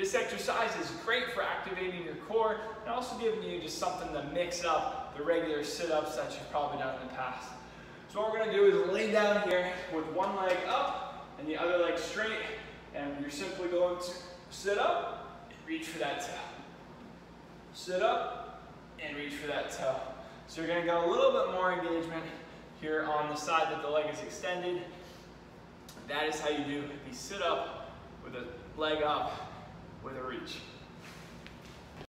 This exercise is great for activating your core and also giving you just something to mix up the regular sit-ups that you've probably done in the past. So what we're going to do is lay down here with one leg up and the other leg straight, and you're simply going to sit up and reach for that toe. Sit up and reach for that toe. So you're going to get a little bit more engagement here on the side that the leg is extended. That is how you do the sit-up with a leg up with a reach.